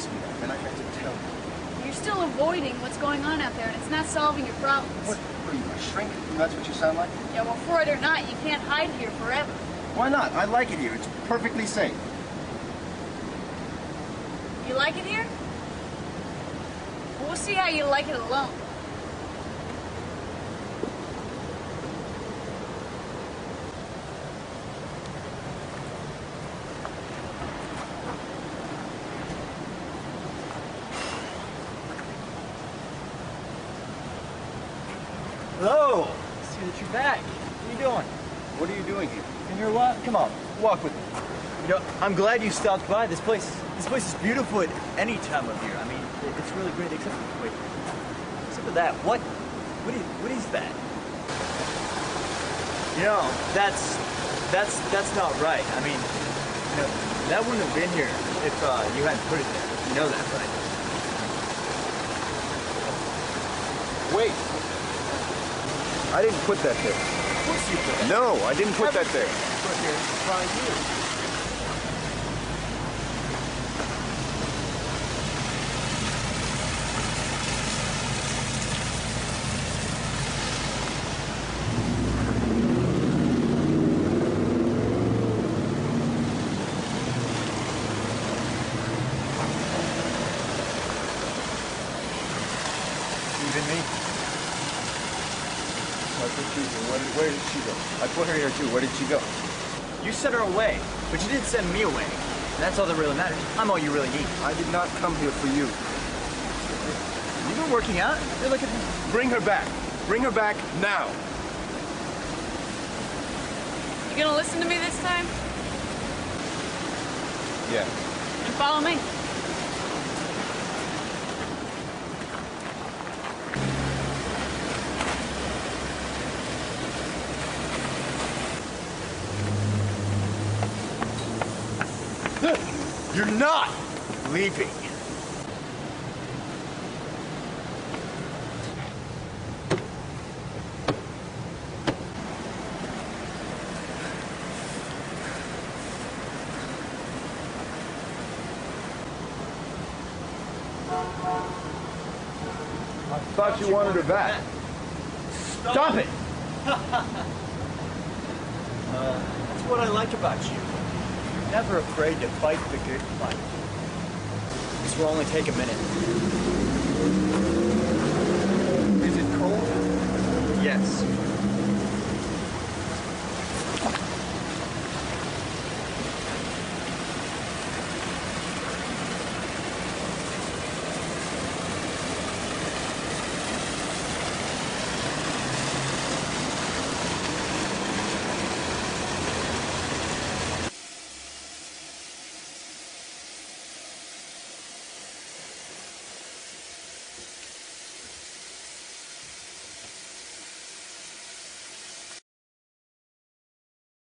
asked me that, and I meant to tell you. You're still avoiding what's going on out there, and it's not solving your problems. What are you, a shrink? That's what you sound like? Yeah, well, Freud or not, you can't hide here forever. Why not? I like it here. It's perfectly safe. You like it here? Well, we'll see how you like it alone. Hello! I see that you're back. What are you doing? What are you doing here? And you're what? Come on, walk with me. You know, I'm glad you stopped by. This place is beautiful at any time of year. I mean, it's really great, except for wait, except for that. What is that? You know, that's not right. I mean, you know, that wouldn't have been here if you hadn't put it there. You know that, right? Wait. I didn't put that there. Of course you put that. No, I didn't put that there. Put here. It's probably you. Even me. I put you here. Where did she go? I put her here too. Where did she go? You sent her away, but you didn't send me away. And that's all that really matters. I'm all you really need. I did not come here for you. You've been working out? You're looking. Bring her back. Bring her back now. You gonna listen to me this time? Yeah. And follow me. You're not leaving. I thought you wanted her back. Stop it! That's what I like about you. Never afraid to fight the good fight. This will only take a minute. Is it cold? Yes.